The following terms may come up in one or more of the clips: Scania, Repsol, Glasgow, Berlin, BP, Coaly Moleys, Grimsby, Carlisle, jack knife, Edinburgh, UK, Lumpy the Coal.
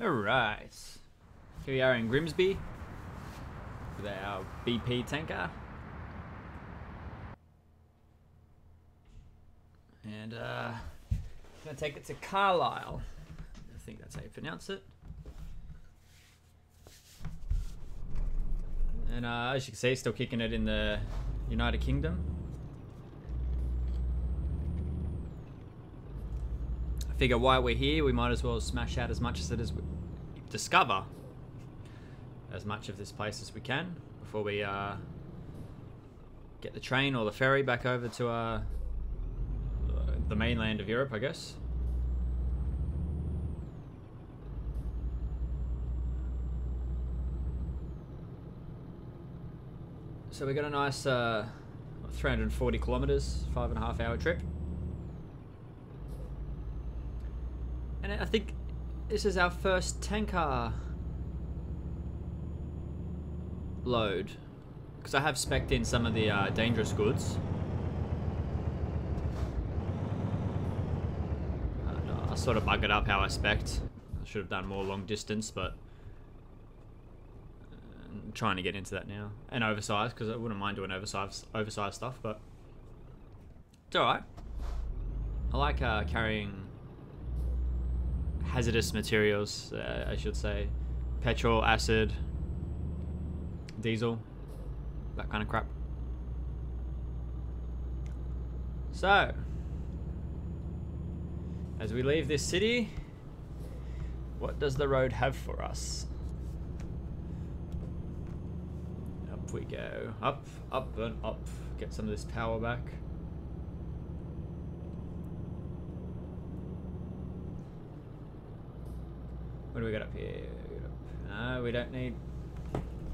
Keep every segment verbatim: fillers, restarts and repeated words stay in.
Alright, here we are in Grimsby with our B P tanker, and uh, I'm going to take it to Carlisle. I think that's how you pronounce it. And uh, as you can see, still kicking it in the United Kingdom. I figure while we're here, we might as well smash out as much as it is. We discover as much of this place as we can before we uh, get the train or the ferry back over to uh, the mainland of Europe, I guess. So we got a nice uh, three hundred forty kilometers, five and a half hour trip. And I think this is our first tanker load, because I have spec'd in some of the uh, dangerous goods. And, uh, I sort of buggered up how I spec'd. I should have done more long distance, but trying to get into that now, and oversized, because I wouldn't mind doing oversized oversized stuff, but it's alright. I like uh, carrying hazardous materials, uh, I should say, petrol, acid, diesel, that kind of crap. So as we leave this city, what does the road have for us? We go up, up, and up. Get some of this power back. What do we got up here? No, we don't need.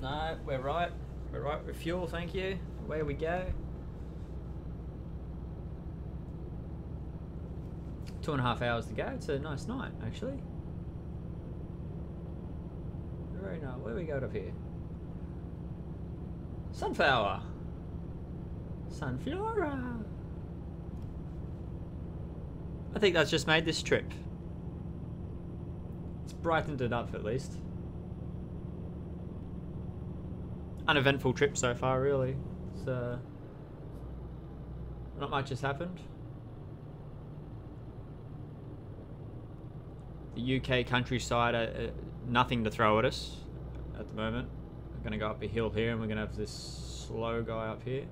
No, we're right. We're right with fuel, thank you. Away we go. Two and a half hours to go. It's a nice night, actually. Very nice. Where do we go up here? Sunflower! Sunflora! I think that's just made this trip. It's brightened it up, at least. Uneventful trip so far, really. So, not much has happened. The U K countryside, uh, nothing to throw at us at the moment. Gonna go up a hill here, and we're gonna have this slow guy up here.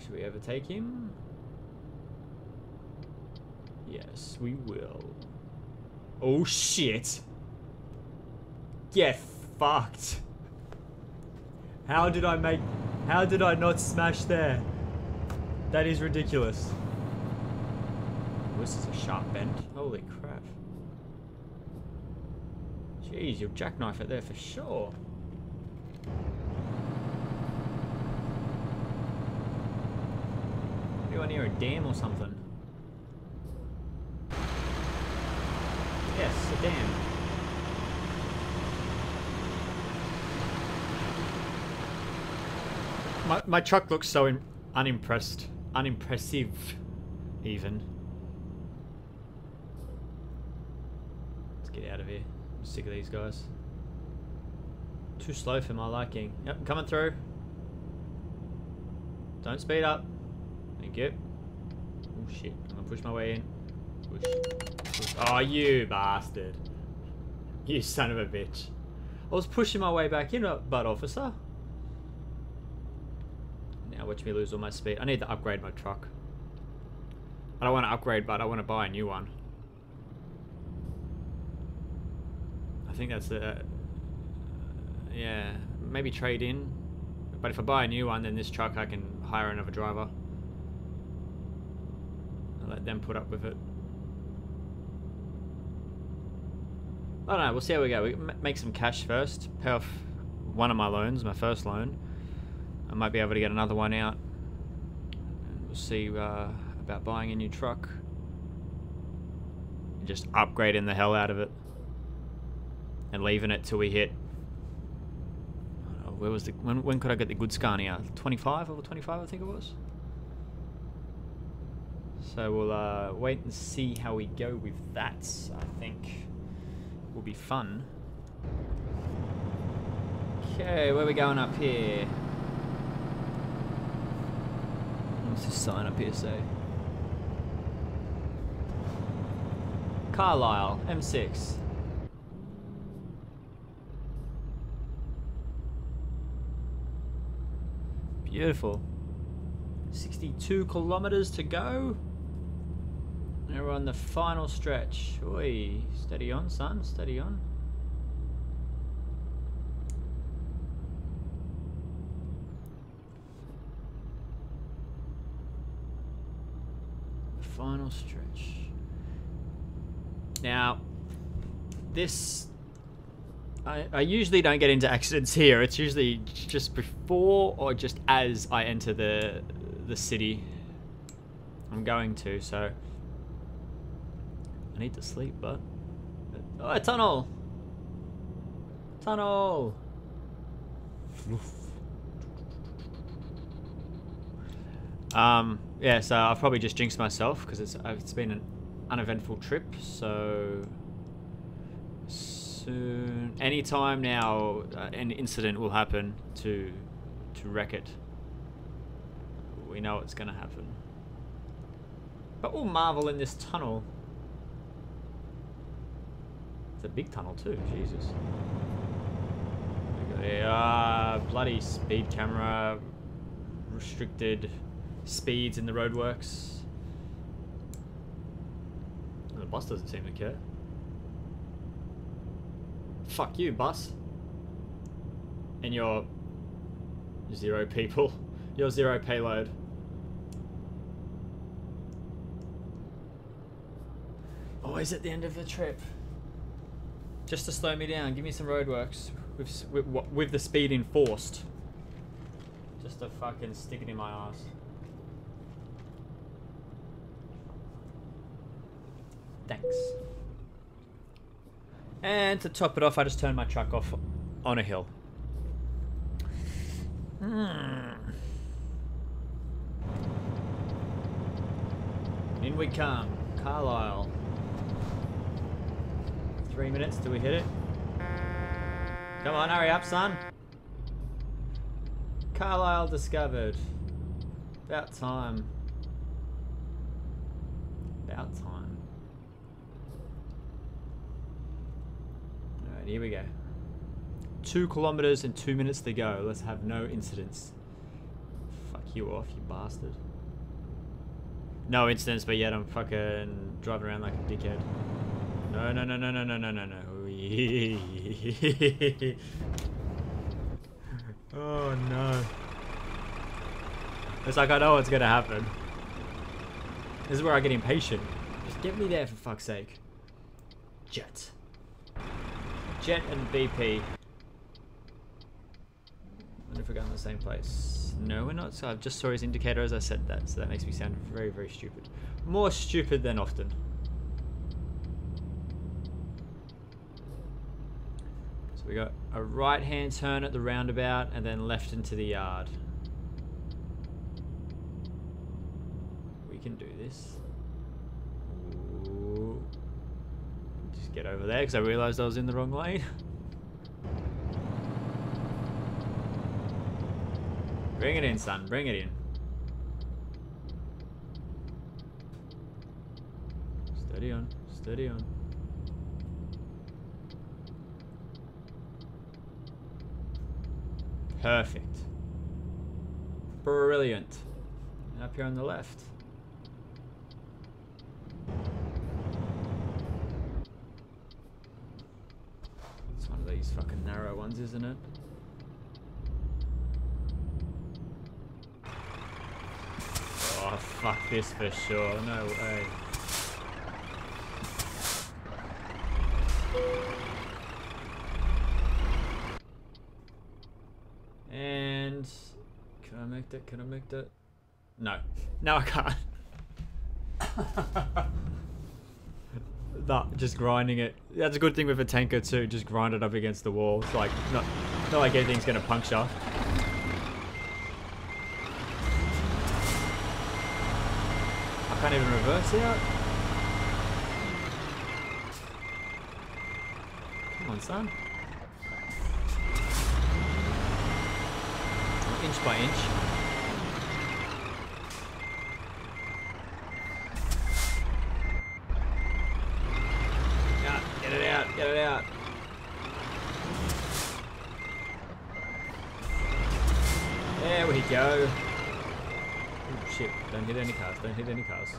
Should we overtake him? Yes, we will. Oh shit! Get fucked! How did I make? How did I not smash there? That is ridiculous. Oh, this is a sharp bend. Holy crap! Jeez, you'll jackknife it there for sure. Anyone near a dam or something? Yes, a dam. My, my truck looks so in, unimpressed. Unimpressive, even. Let's get out of here. I'm sick of these guys. Too slow for my liking. Yep, I'm coming through. Don't speed up. Thank you. Oh shit, I'm gonna push my way in. Push. Push. Oh, you bastard. You son of a bitch. I was pushing my way back in, butt officer. Now watch me lose all my speed. I need to upgrade my truck. I don't want to upgrade, but I want to buy a new one. I think that's the, uh, yeah, maybe trade in, but if I buy a new one, then this truck I can hire another driver. I'll let them put up with it. I don't know, we'll see how we go. We make some cash first, pay off one of my loans, my first loan. I might be able to get another one out. We'll see uh, about buying a new truck. Just upgrading the hell out of it. And leaving it till we hit. Oh, where was the? When, when could I get the good Scania? twenty-five over twenty-five, I think it was. So we'll uh, wait and see how we go with that. I think will be fun. Okay, where are we going up here? What's this sign up here say? Carlisle, M six. Beautiful. sixty-two kilometers to go. Now we're on the final stretch. Oi, steady on, son, steady on. The final stretch. Now, this, I, I usually don't get into accidents here. It's usually just before or just as I enter the the city I'm going to, so I need to sleep, but... Oh, a tunnel! Tunnel! Oof. Um, yeah, so I'll probably just jinx myself, because it's, it's been an uneventful trip, so soon, any time now, uh, an incident will happen to to wreck it. We know it's going to happen, but we'll marvel in this tunnel. It's a big tunnel too. Jesus. Ah, bloody speed camera, restricted speeds in the roadworks. The bus doesn't seem to care. Fuck you, bus. And your zero people. Your zero payload. Always at the end of the trip. Just to slow me down. Give me some roadworks. With, with, with the speed enforced. Just to fucking stick it in my ass. Thanks. And to top it off, I just turned my truck off on a hill. Mm. In we come. Carlisle. Three minutes till we hit it. Come on, hurry up, son. Carlisle discovered. About time. About time. Here we go. Two kilometers and two minutes to go. Let's have no incidents. Fuck you off, you bastard. No incidents, but yet I'm fucking driving around like a dickhead. No, no, no, no, no, no, no, no, no. Oh no. It's like I know what's gonna happen. This is where I get impatient. Just get me there for fuck's sake. Jet. Jet and B P. Wonder if we're going to the same place. No, we're not. So I just saw his indicator as I said that, so that makes me sound very, very stupid. More stupid than often. So we got a right-hand turn at the roundabout, and then left into the yard. We can do this. Get over there because I realized I was in the wrong lane. Bring it in, son, bring it in. Steady on, steady on. Perfect. Brilliant. And up here on the left. These fucking narrow ones, isn't it? Oh, fuck this for sure. No way. And... Can I make that? Can I make that? No. No, I can't. That, just grinding it. That's a good thing with a tanker too. Just grind it up against the wall. It's like not, not like anything's gonna puncture. I can't even reverse out. Come on, son. Inch by inch. Out, get it out, get it out. There we go. Oh shit, don't hit any cars, don't hit any cars.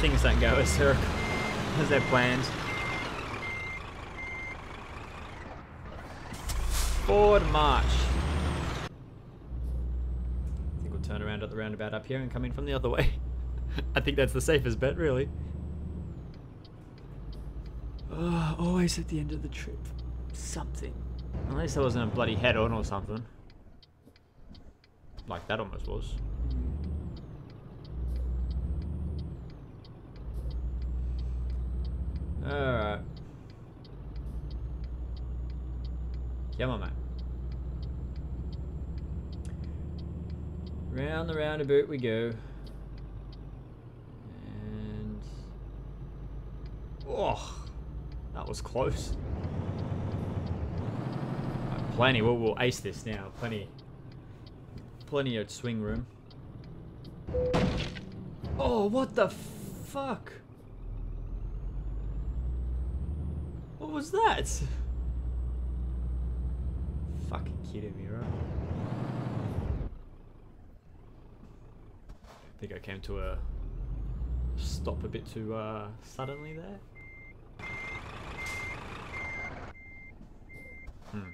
Things don't go as they're, as they're planned. Forward march. I think we'll turn around at the roundabout up here and come in from the other way. I think that's the safest bet, really. Oh, always at the end of the trip. Something. Unless there wasn't a bloody head-on or something. Like that almost was. Alright. Come on, mate. Round the roundabout we go. And... oh! That was close. Right, plenty. We'll, we'll ace this now. Plenty. Plenty of swing room. Oh, what the fuck? What was that? Fucking kidding me, right? I think I came to a stop a bit too uh, suddenly there. Hmm.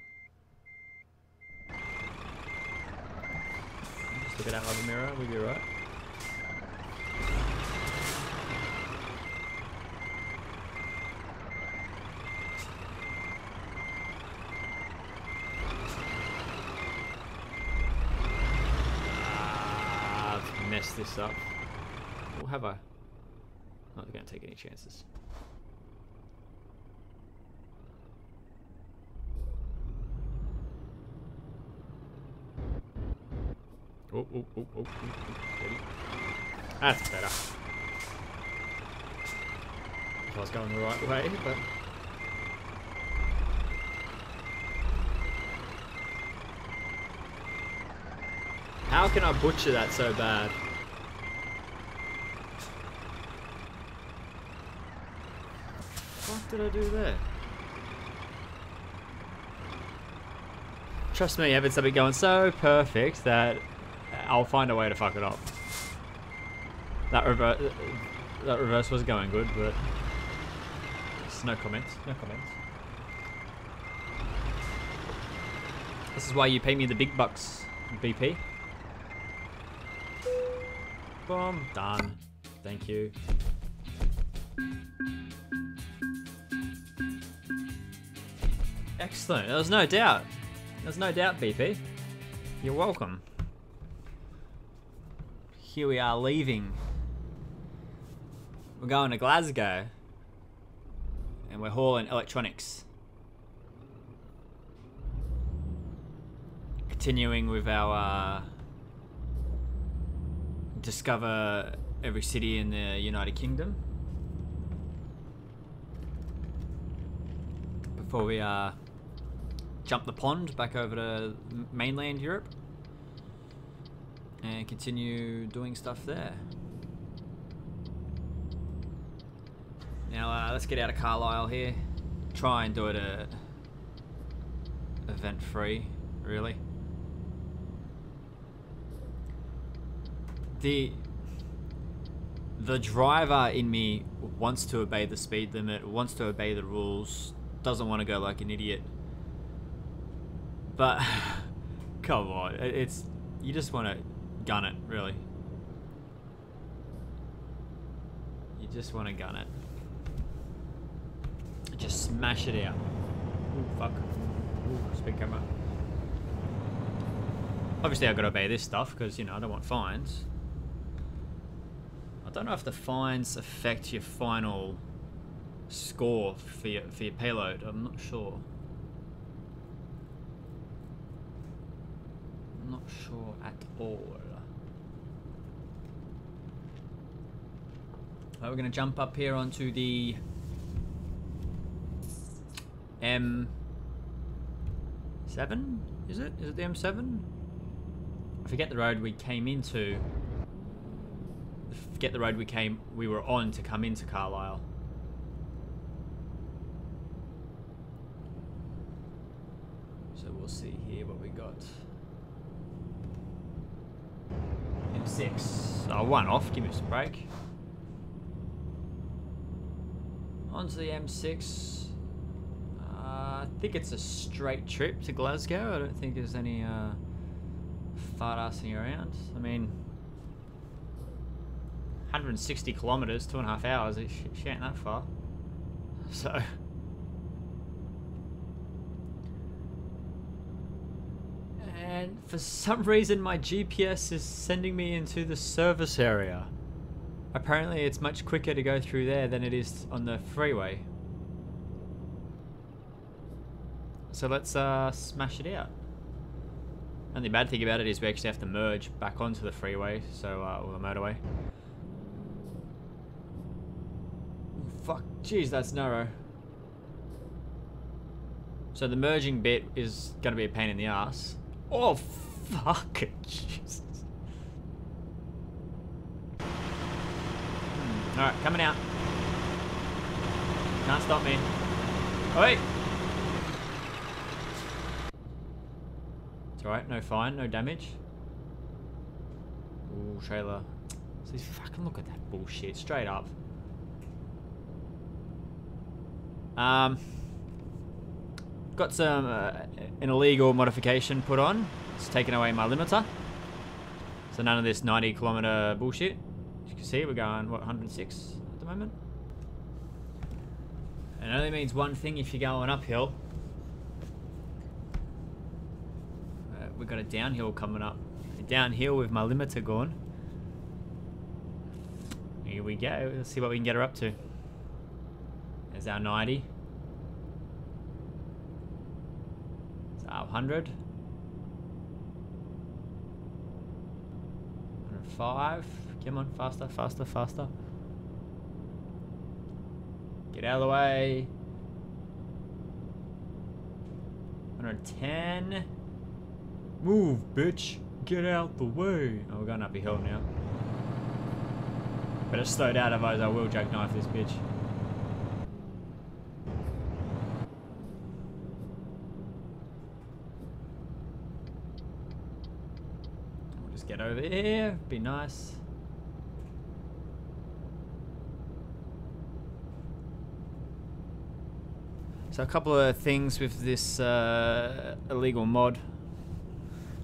Just look at that other mirror, we'll be right. Mess this up. Or have I? Not going to take any chances. Oh, oh, oh, oh, oh, oh. That's better. I was going the right way, but. How can I butcher that so bad? What did I do there? Trust me, having something going so perfect that I'll find a way to fuck it up. That reverse, that reverse was going good, but it's no comments. No comments. This is why you pay me the big bucks, B P. Bomb. Done. Thank you. Excellent. There was no doubt. There's no doubt, B P. You're welcome. Here we are leaving. We're going to Glasgow. And we're hauling electronics. Continuing with our... Uh, discover every city in the United Kingdom before we uh, jump the pond back over to mainland Europe and continue doing stuff there. Now uh, let's get out of Carlisle here, try and do it uh, event free, really. The the driver in me wants to obey the speed limit, wants to obey the rules, doesn't want to go like an idiot. But come on, it's you just want to gun it, really. You just want to gun it. Just smash it out. Ooh, fuck. Ooh, speed camera. Obviously, I've got to obey this stuff because you know I don't want fines. I don't know if the fines affect your final score for your, for your payload. I'm not sure. I'm not sure at all. Right, we're going to jump up here onto the M seven, is it? Is it the M seven? I forget the road we came into. I forget the road we came, we were on to come into Carlisle. So we'll see here what we got. M six. Oh, one off. Give us a break. Onto the M six. Uh, I think it's a straight trip to Glasgow. I don't think there's any uh, fart-assing around. I mean, one hundred sixty kilometres, two and a half hours. It sh ain't that far. So, and for some reason, my G P S is sending me into the service area. Apparently, it's much quicker to go through there than it is on the freeway. So let's uh, smash it out. And the bad thing about it is we actually have to merge back onto the freeway, so uh, or the motorway. Fuck, jeez, that's narrow. So the merging bit is going to be a pain in the ass. Oh, fuck, Jesus. Hmm. Alright, coming out. Can't stop me. Oh, wait. It's alright, no fine, no damage. Ooh, trailer. See, fucking look at that bullshit, straight up. Um, got some uh, an illegal modification put on. It's taken away my limiter. So none of this ninety kilometer bullshit. As you can see, we're going, what, one hundred six at the moment? And it only means one thing if you're going uphill. Uh, we've got a downhill coming up. A downhill with my limiter gone. Here we go. Let's see what we can get her up to. There's our ninety. It's our one hundred. one oh five. Come on, faster, faster, faster. Get out of the way. one ten. Move, bitch. Get out the way. Oh, we're going up a hill now. Better slow down, otherwise I will jackknife this bitch. Get over here, be nice. So a couple of things with this uh, illegal mod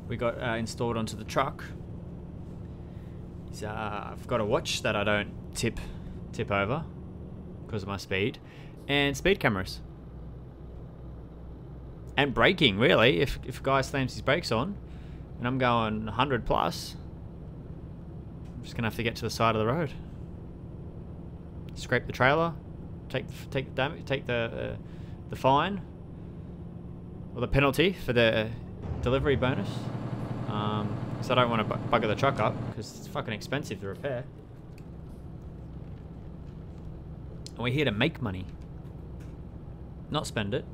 we got uh, installed onto the truck. Is, uh, I've got a watch that I don't tip tip over because of my speed, and speed cameras and braking. Really, if if a guy slams his brakes on. And I'm going one hundred plus. I'm just going to have to get to the side of the road. Scrape the trailer. Take the, take the, damage, take the, uh, the fine. Or the penalty for the delivery bonus. Um, so I don't want to bugger the truck up. Because it's fucking expensive to repair. And we're here to make money. Not spend it.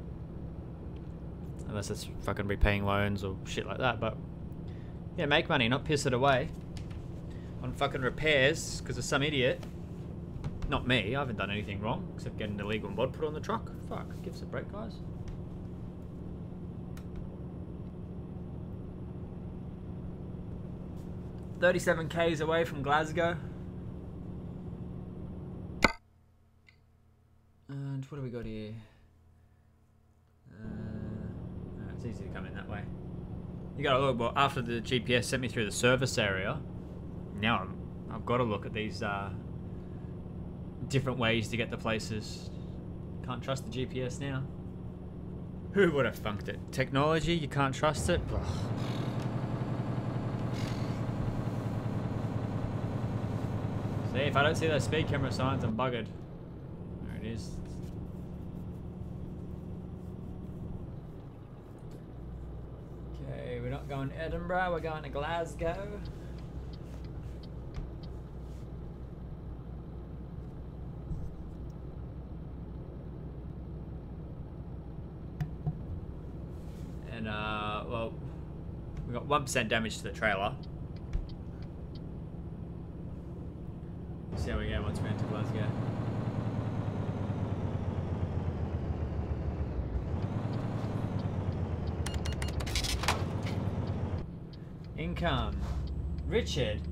Unless it's fucking repaying loans or shit like that. But yeah, make money, not piss it away on fucking repairs because of some idiot. Not me, I haven't done anything wrong except get an illegal mod put on the truck. Fuck, give us a break, guys. thirty-seven K's away from Glasgow. And what do we got here? Uh, it's easy to come in that way. You gotta look, well, after the G P S sent me through the service area, now I'm, I've got to look at these uh, different ways to get to places. Can't trust the G P S now. Who would have funked it? Technology, you can't trust it? Ugh. See, if I don't see those speed camera signs, I'm buggered. There it is. We're not going to Edinburgh, we're going to Glasgow. one percent damage to the trailer. See how we go once we're into Glasgow. Income. Richard.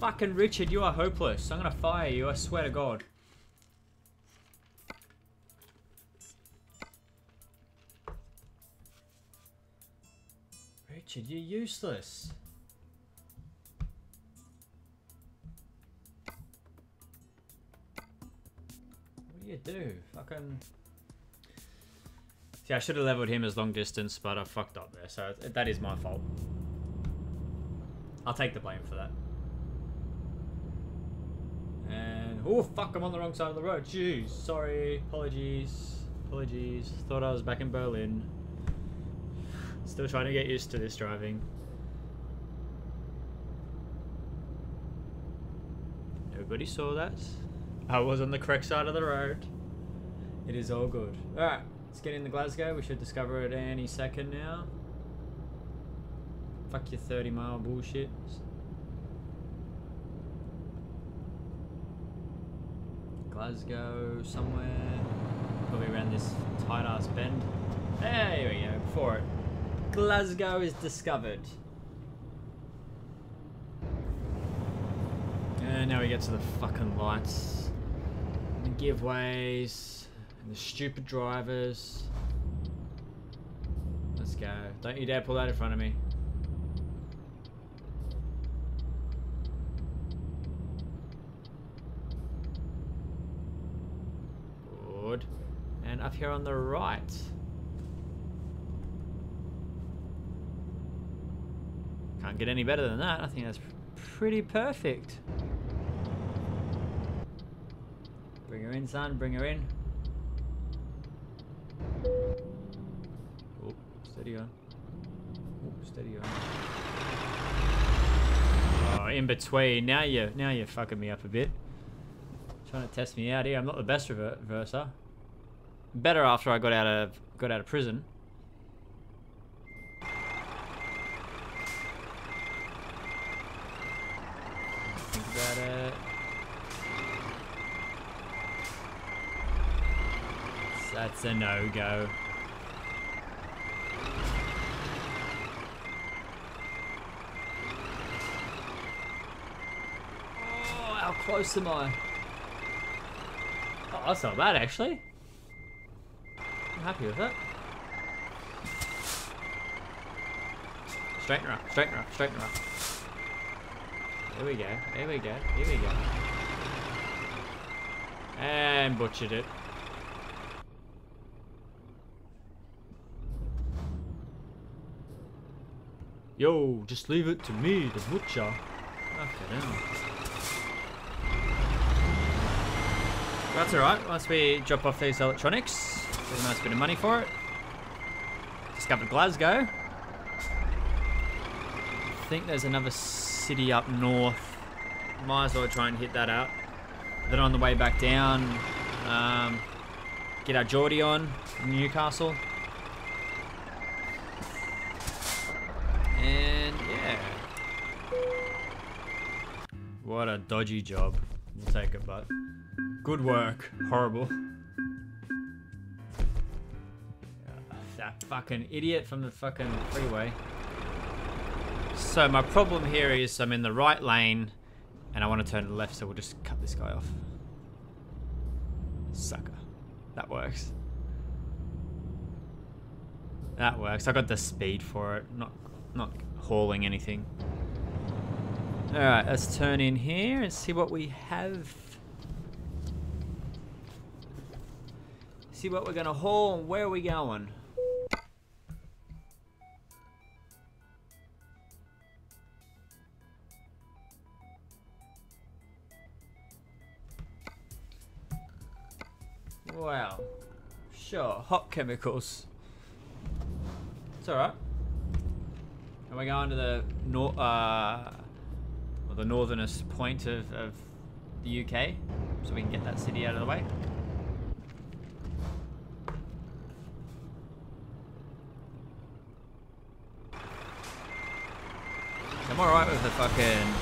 Fucking Richard, you are hopeless. I'm gonna fire you, I swear to God. Richard, you're useless. What do you do? Fucking... See, I should have leveled him as long distance, but I fucked up there, so that is my fault. I'll take the blame for that. And... Oh, fuck, I'm on the wrong side of the road. Jeez, sorry. Apologies. Apologies. Thought I was back in Berlin. Still trying to get used to this driving. Nobody saw that. I was on the correct side of the road. It is all good. Alright, let's get into Glasgow. We should discover it any second now. Fuck your thirty mile bullshit. Glasgow somewhere. Probably around this tight ass bend. There we go, before it. Glasgow is discovered. And now we get to the fucking lights. And the giveaways. And the stupid drivers. Let's go. Don't you dare pull that in front of me. Good. And up here on the right. Can't get any better than that. I think that's pretty perfect. Bring her in, son. Bring her in. Oh, steady on. Oh, steady on. Oh, in between. Now you, now you're fucking me up a bit. Trying to test me out here. I'm not the best reverser. Better after I got out of got out of prison. Got it. That's a no-go. Oh, how close am I? Oh, that's not bad, actually. I'm happy with that. Straighten her up, straighten her up, straighten her up. There we go, there we go, here we go. And butchered it. Yo, just leave it to me, the butcher. Fucking hell. That's alright, once we drop off these electronics, get a nice bit of money for it. Discovered Glasgow. I think there's another city up north. Might as well try and hit that out. Then on the way back down, um, get our Geordie on, Newcastle. And yeah. What a dodgy job. We'll take it, but good work. Horrible. Uh, that fucking idiot from the fucking freeway. So my problem here is I'm in the right lane and I want to turn to the left, so we'll just cut this guy off. Sucker. That works. That works. I got the speed for it. Not not hauling anything. Alright, let's turn in here and see what we have. See what we're going to haul and where are we going. Wow. Sure. Hot chemicals. It's alright. And we're going to the nor uh, well, the northernest point of, of the U K, so we can get that city out of the way. I'm alright with the fucking...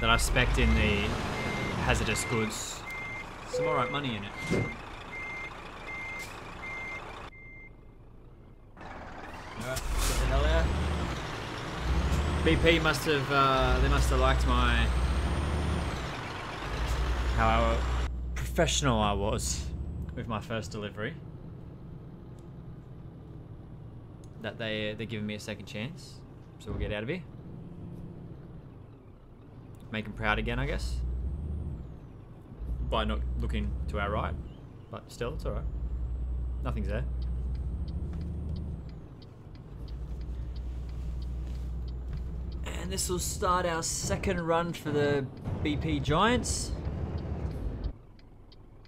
that I've spec'd in the hazardous goods. Some alright money in it. Alright, get the hell out. B P must have, uh, they must have liked my... how professional I was with my first delivery. That they, they're giving me a second chance. So we'll get out of here. Make them proud again, I guess. By not looking to our right. But still, it's alright. Nothing's there. And this will start our second run for the B P Giants.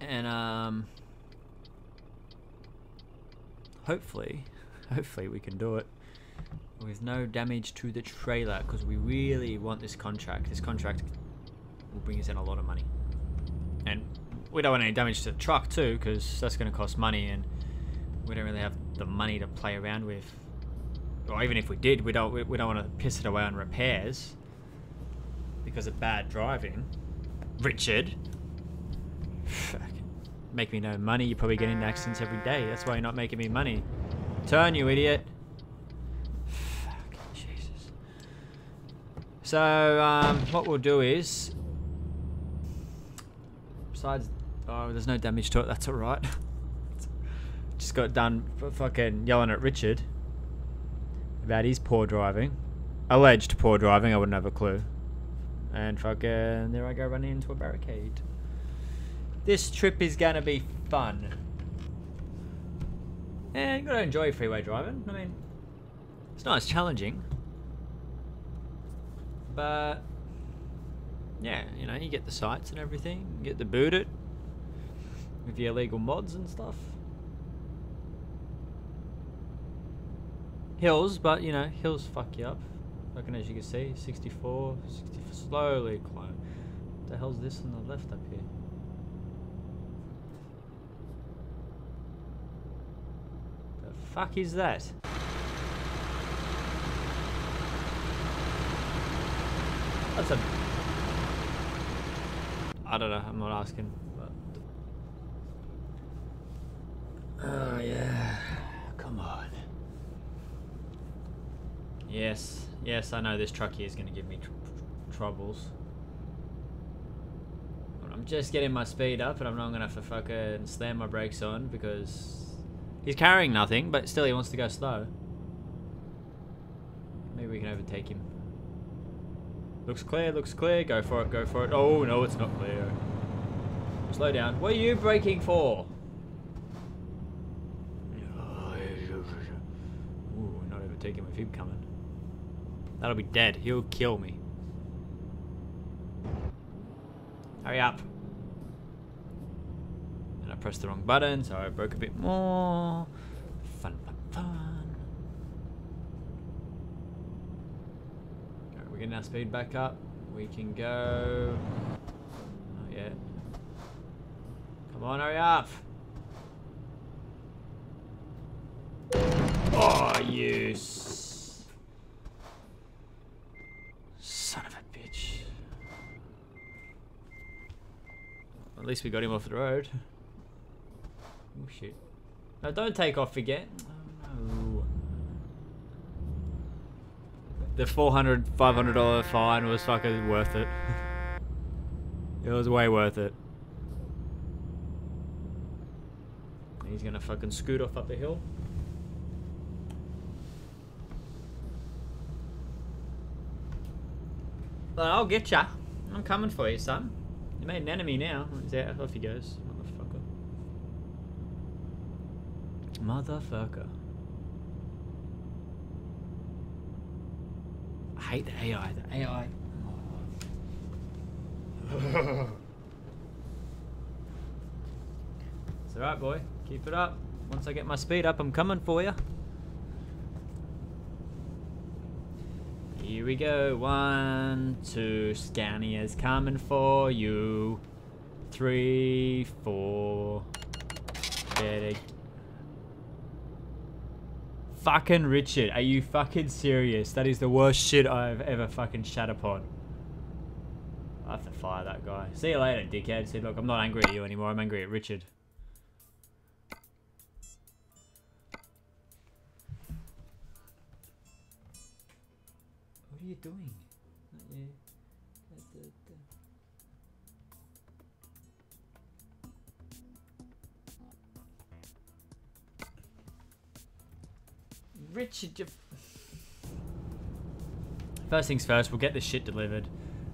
And, um... hopefully... hopefully we can do it with no damage to the trailer, because we really want this contract. This contract will bring us in a lot of money. And we don't want any damage to the truck too, because that's going to cost money, and we don't really have the money to play around with. Or even if we did, we don't, we, we don't want to piss it away on repairs because of bad driving. Richard. Make me no money. You probably get into accidents every day. That's why you're not making me money. Turn, you idiot. Fucking Jesus. So, um, what we'll do is... besides... oh, there's no damage to it. That's alright. Just got done fucking yelling at Richard about his poor driving. Alleged poor driving. I wouldn't have a clue. And fucking... there I go running into a barricade. This trip is gonna be fun. And gotta enjoy freeway driving. I mean, it's nice, challenging, but yeah, you know, you get the sights and everything. You get the boot it with your illegal mods and stuff. Hills, but you know, hills fuck you up. Fucking, as you can see, sixty-four, sixty-four, slowly climb. What the hell's this on the left up here? Fuck is that? That's a... I don't know, I'm not asking, but... oh yeah, come on. Yes, yes, I know this truck here is going to give me tr tr troubles. But I'm just getting my speed up, and I'm not going to have to fucking slam my brakes on, because... he's carrying nothing, but still he wants to go slow. Maybe we can overtake him. Looks clear, looks clear. Go for it, go for it. Oh, no, it's not clear. Slow down. What are you braking for? Ooh, not overtaking with him coming. That'll be dead. He'll kill me. Hurry up. Pressed the wrong button, so I broke a bit more. Fun, fun, fun. Alright, we're getting our speed back up. We can go. Not yet. Come on, hurry up! Oh, you s son of a bitch. At least we got him off the road. Oh shit. No, don't take off again. Oh no. The four hundred, five hundred dollar fine was fucking worth it. It was way worth it. He's gonna fucking scoot off up the hill. But I'll get ya. I'm coming for you, son. You made an enemy now. He's out. Off he goes. Motherfucker. I hate the A I. The A I. Oh. It's alright, boy. Keep it up. Once I get my speed up, I'm coming for you. Here we go. One, two. Scania's coming for you. Three, four. Better. Fucking Richard, are you fucking serious? That is the worst shit I've ever fucking shat upon. I have to fire that guy. See you later, dickhead. See, look, I'm not angry at you anymore. I'm angry at Richard. What are you doing? Richard, you... First things first, we'll get this shit delivered,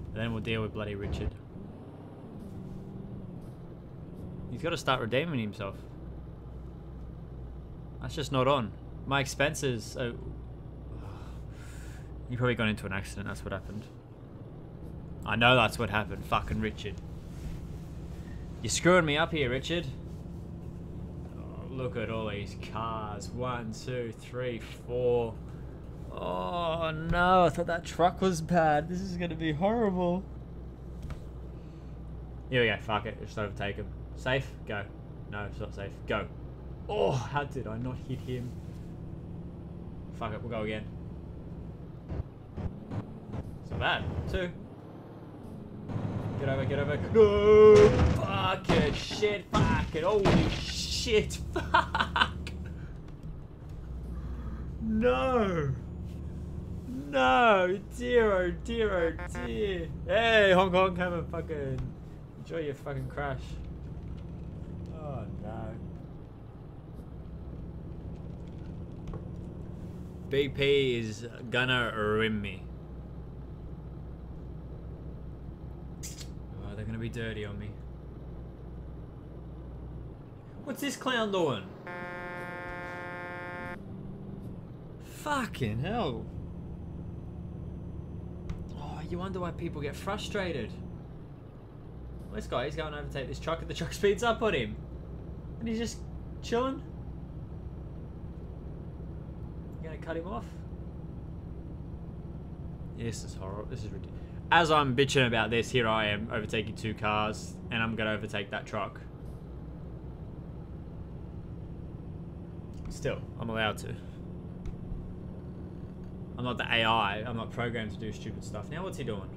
and then we'll deal with bloody Richard. He's got to start redeeming himself. That's just not on. My expenses... Are... You probably got into an accident, that's what happened. I know that's what happened, fucking Richard. You're screwing me up here, Richard. Look at all these cars. One, two, three, four. Oh no, I thought that truck was bad. This is gonna be horrible. Here we go, fuck it, just overtake him. Safe? Go. No, it's not safe. Go. Oh, how did I not hit him? Fuck it, we'll go again. It's not bad. Two. Get over, get over. No! Fuck it, shit, fuck it, holy shit. Shit, fuck! No! No! Dear, oh dear, oh dear! Hey, Hong Kong, have a fucking... Enjoy your fucking crash. Oh, no. B P is gonna ruin me. Oh, they're gonna be dirty on me. What's this clown doing? Fucking hell. Oh, you wonder why people get frustrated. Well, this guy, he's going to overtake this truck and the truck speeds up on him. And he's just chilling. You're going to cut him off? Yes, this is horrible. This is ridiculous. As I'm bitching about this, here I am overtaking two cars and I'm going to overtake that truck. Still, I'm allowed to. I'm not the A I. I'm not programmed to do stupid stuff. Now what's he doing?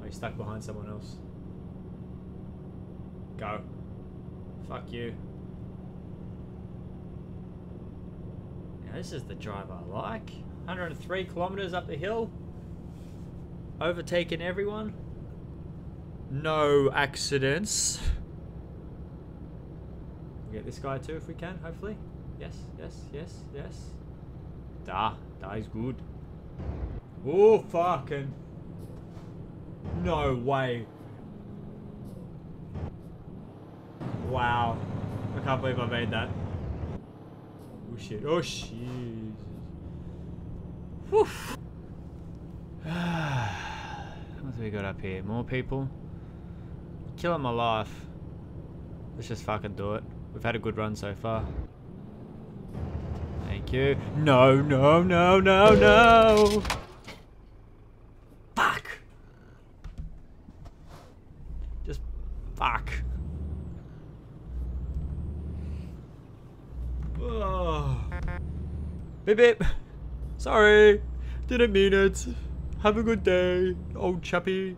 Oh, he's stuck behind someone else. Go. Fuck you. Now this is the drive I like. one hundred and three kilometers up the hill. Overtaking everyone. No accidents. Get this guy too if we can, hopefully. Yes, yes, yes, yes. Da, da is good. Oh, fucking. No way. Wow. I can't believe I made that. Oh shit, oh shit. Whew. What have we got up here? More people? Killing my life. Let's just fucking do it. We've had a good run so far. Thank you. No, no, no, no, no! Fuck! Just fuck. Oh. Beep beep. Sorry. Didn't mean it. Have a good day, old chappy.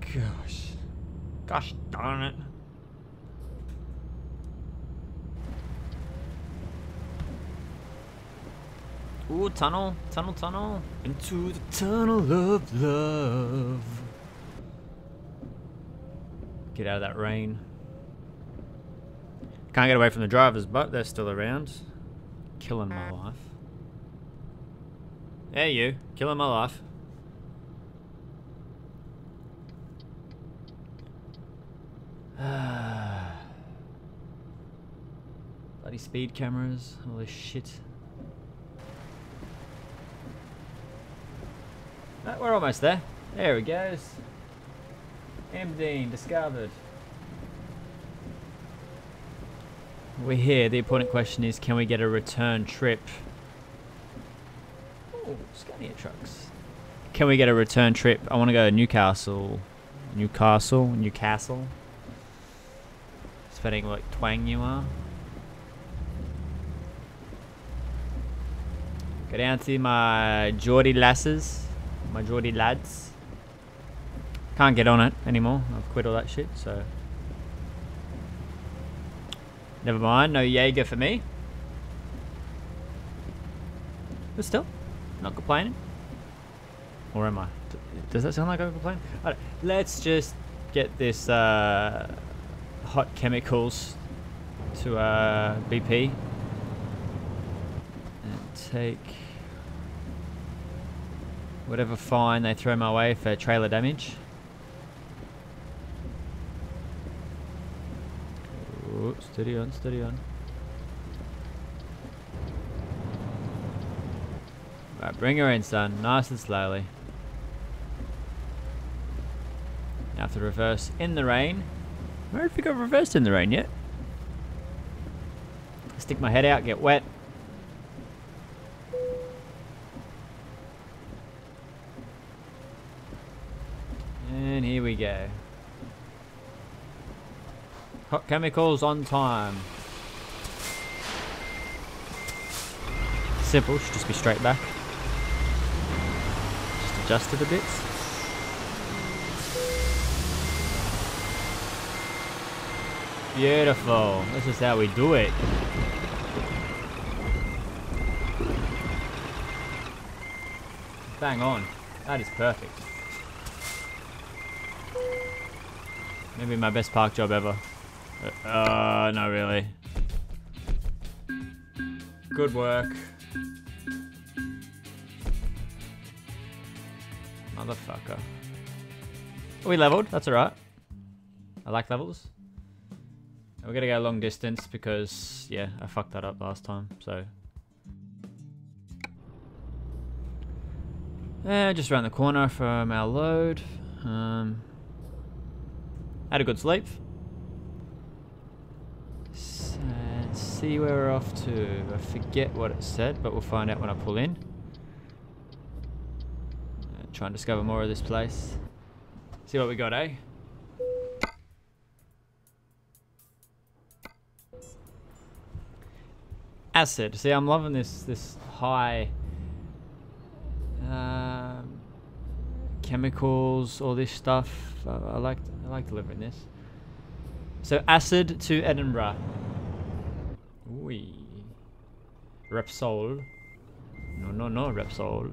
Gosh. Gosh darn it. Ooh, tunnel, tunnel, tunnel. Into the tunnel of love. Get out of that rain. Can't get away from the drivers, but they're still around. Killing my life. Hey you, killing my life. Bloody speed cameras, all this shit. We're almost there. There it goes. M D discovered. We're here. The important question is, can we get a return trip? Oh, Scania trucks. Can we get a return trip? I want to go to Newcastle. Newcastle? Newcastle? Depending what twang you are. Go down to my Geordie lasses. My Geordie lads. Can't get on it anymore. I've quit all that shit, so... Never mind. No Jaeger for me. But still, not complaining. Or am I? Does that sound like I'm complaining? All right, let's just get this uh, hot chemicals to uh, B P. Take whatever fine they throw my way for trailer damage. Ooh, steady on, steady on. Right, bring her in, son, nice and slowly. Now have to reverse in the rain. I don't think I've reversed in the rain yet. Stick my head out, get wet. And here we go. Hot chemicals on time. Simple, should just be straight back. Just adjust it a bit. Beautiful. This is how we do it. Bang on. That is perfect. Maybe my best park job ever. Uh, not really. Good work. Motherfucker. We leveled, that's alright. I like levels. We're gonna go long distance because, yeah, I fucked that up last time, so. Yeah, just around the corner from our load. Um... Had a good sleep. So, let's see where we're off to. I forget what it said, but we'll find out when I pull in. Uh, try and discover more of this place. See what we got, eh? Acid. See, I'm loving this this high uh, chemicals, all this stuff. I, I like. I like delivering this. So, acid to Edinburgh. Wee. Repsol. No, no, no, Repsol.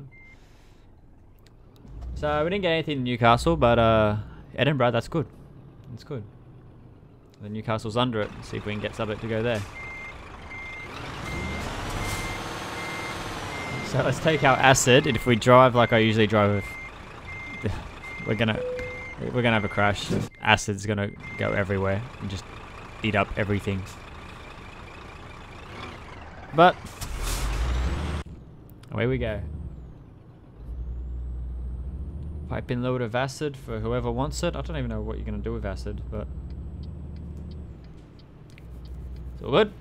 So, we didn't get anything in Newcastle, but uh, Edinburgh, that's good. That's good. The Newcastle's under it. Let's see if we can get Subbit to go there. So, let's take our acid. And if we drive like I usually drive, with, we're going to... We're gonna have a crash. Acid's gonna go everywhere and just eat up everything. But away we go. Pipe in load of acid for whoever wants it. I don't even know what you're gonna do with acid, but it's all good.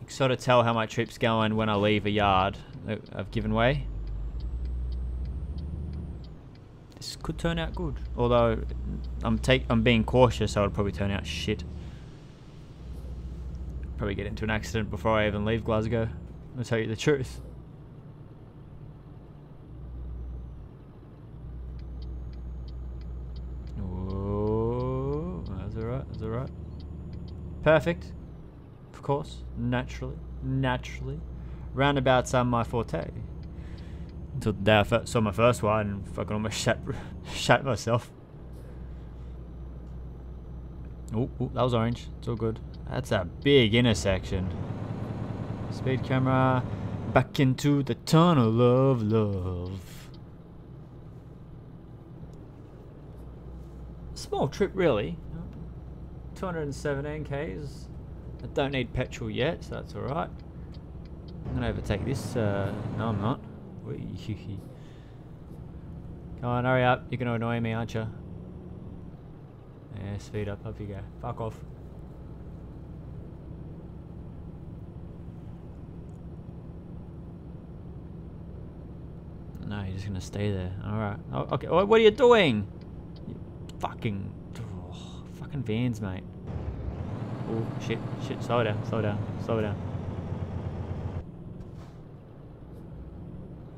You can sort of tell how my trip's going when I leave a yard that I've given way. This could turn out good, although I'm take I'm being cautious, so it'll probably turn out shit. Probably get into an accident before I even leave Glasgow. I'll tell you the truth. Oh, that's alright, that's alright. Perfect, of course, naturally, naturally. Roundabouts are my forte. Until the day I saw my first one and fucking almost shat, shat myself. Oh, that was orange. It's all good. That's a big intersection. Speed camera. Back into the tunnel of love. Small trip, really. two hundred seventeen Ks. I don't need petrol yet, so that's alright. I'm going to overtake this. Uh, no, I'm not. Come on, hurry up. You're going to annoy me, aren't you? Yeah, speed up. Up you go. Fuck off. No, you're just going to stay there. Alright. Oh, okay. Oh, what are you doing? You fucking... Oh, fucking vans, mate. Oh, shit. Shit. Slow down. Slow down. Slow down.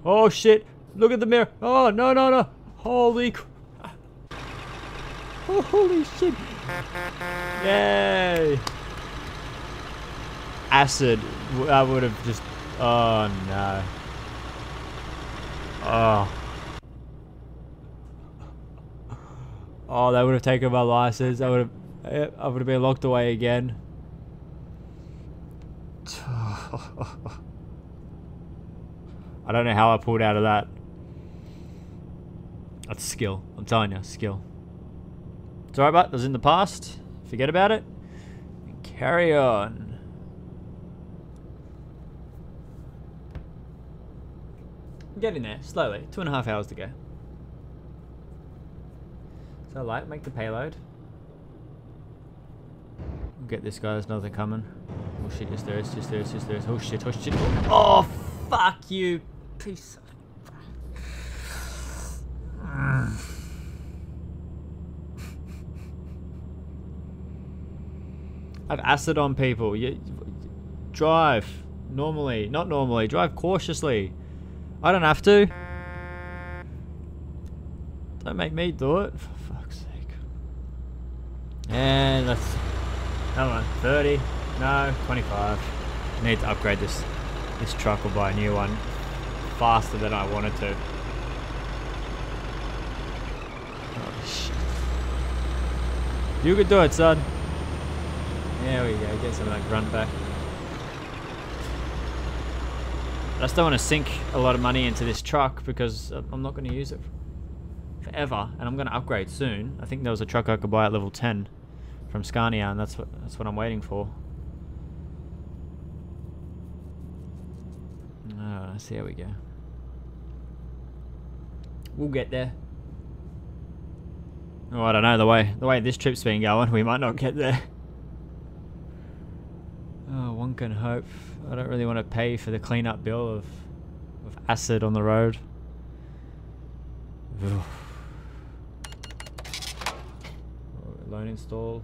Oh shit, look at the mirror. Oh, no, no, no. Holy crap. Oh, holy shit. Yay. Acid. I would have just... Oh, no. Oh. Oh, that would have taken my license. I would have... I would have been locked away again. I don't know how I pulled out of that. That's skill. I'm telling you, skill. It's alright, but it was in the past. Forget about it. And carry on. Get in there, slowly. Two and a half hours to go. So light, make the payload. We'll get this guy, there's nothing coming. Oh shit, yes there is, yes there is, yes there is. Oh shit, oh shit. Oh, fuck you, piece of... I've acid on people. You, drive normally, not normally. Drive cautiously. I don't have to. Don't make me do it. For fuck's sake. And that's come on, thirty. No, twenty-five. I need to upgrade this this truck or buy a new one faster than I wanted to. Oh shit! You could do it, son. There we go, get some of that grunt back. I still want to sink a lot of money into this truck because I'm not going to use it forever. And I'm going to upgrade soon. I think there was a truck I could buy at level ten from Scania, and that's what, that's what I'm waiting for. Oh, let's see how we go. We'll get there. Oh, I don't know, the way, the way this trip's been going, we might not get there. Oh, one can hope. I don't really want to pay for the cleanup bill of, of acid on the road. Ugh. Loan install.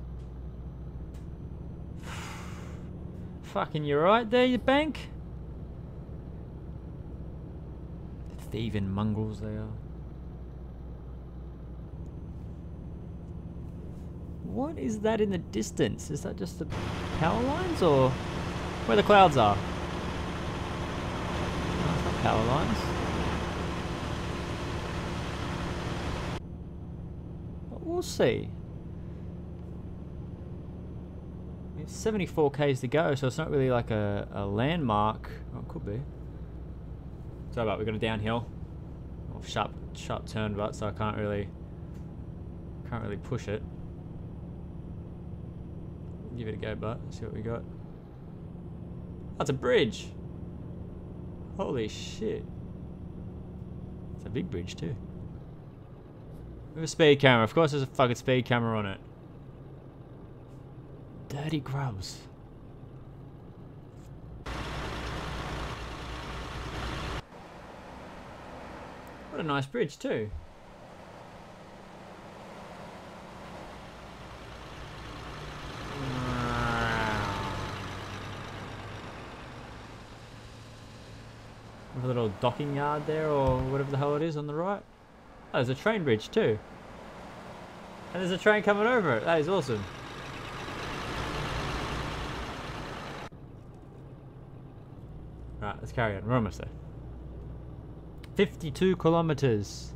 Fucking you right there, you bank? Thieving mongrels they are. What is that in the distance? Is that just the power lines or where the clouds are? No, it's not power lines. But we'll see. It's seventy-four Ks to go, so it's not really like a, a landmark. Oh, it could be. So about we're going downhill. Oh, sharp, sharp turn, but so I can't really, can't really push it. Give it a go, but see what we got. That's a bridge. Holy shit. It's a big bridge too. With a speed camera. Of course there's a fucking speed camera on it. Dirty grubs. What a nice bridge too. A little docking yard there or whatever the hell it is on the right. Oh, there's a train bridge too. And there's a train coming over it. That is awesome. Right, let's carry on. We're almost there. fifty-two kilometers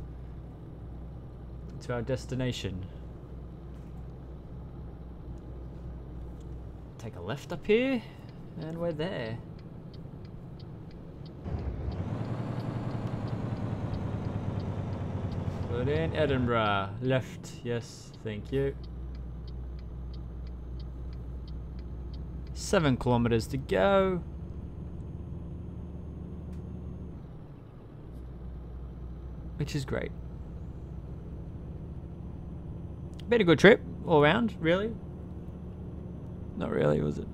to our destination. Take a left up here and we're there. Put in Edinburgh. Left. Yes. Thank you. Seven kilometers to go. Which is great. Been a good trip all around, really. Not really, was it?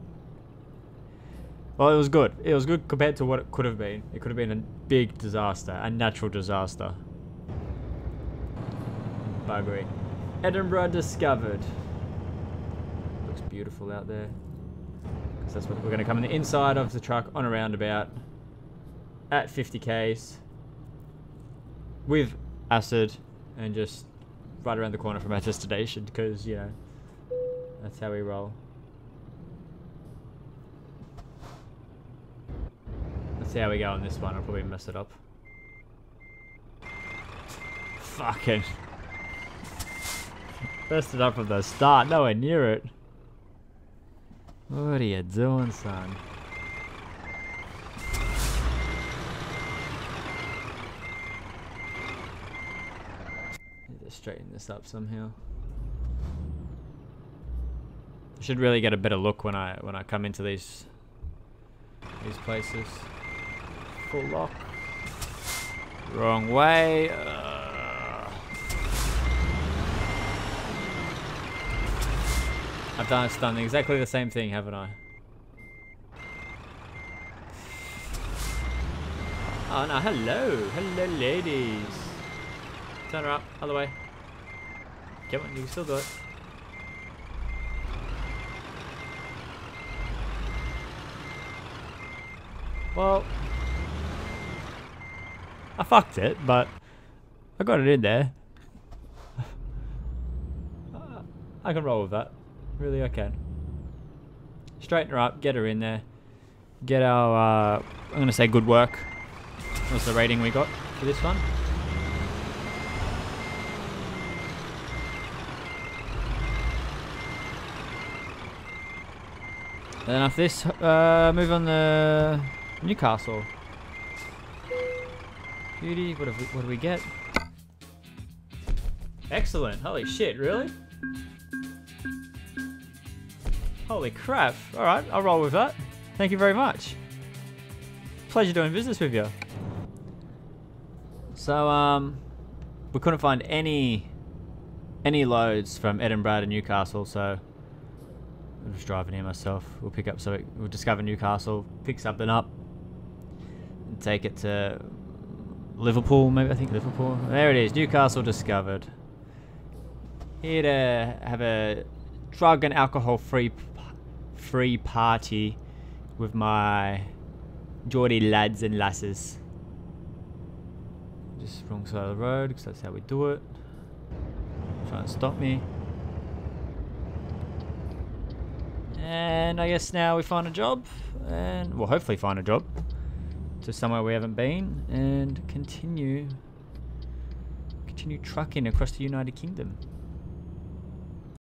Well, it was good. It was good compared to what it could have been. It could have been a big disaster, a natural disaster. Buggery. Edinburgh discovered. Looks beautiful out there. Because that's what we're going to come in the inside of the truck on a roundabout at fifty Ks. with acid and just right around the corner from our destination, because, you know, that's how we roll. Let's see how we go on this one. I'll probably mess it up. Fucking messed it up from the start. Nowhere near it. What are you doing, son? Need to straighten this up somehow. I should really get a better look when I when I come into these these places. Full lock. Wrong way. Uh, I've done I've done exactly the same thing, haven't I? Oh no! Hello, hello, ladies. Turn her up, other way. Come on, you can still do it. Well, I fucked it, but I got it in there. I can roll with that. Really, I can. Straighten her up, get her in there. Get our, uh, I'm going to say good work. What's the rating we got for this one? And then after this, uh, move on the Newcastle. Beauty, what, have we, what do we get? Excellent, holy shit, really? Holy crap, alright, I'll roll with that. Thank you very much. Pleasure doing business with you. So, um, we couldn't find any, any loads from Edinburgh to Newcastle, so I'm just driving here myself. We'll pick up, so it, we'll discover Newcastle, pick something up, and take it to Liverpool, maybe. I think Liverpool. There it is, Newcastle discovered. Here to have a drug and alcohol free, free party with my Geordie lads and lasses. Just wrong side of the road, because that's how we do it. Trying to stop me. And I guess now we find a job, and well, hopefully find a job to somewhere we haven't been, and continue continue trucking across the United Kingdom.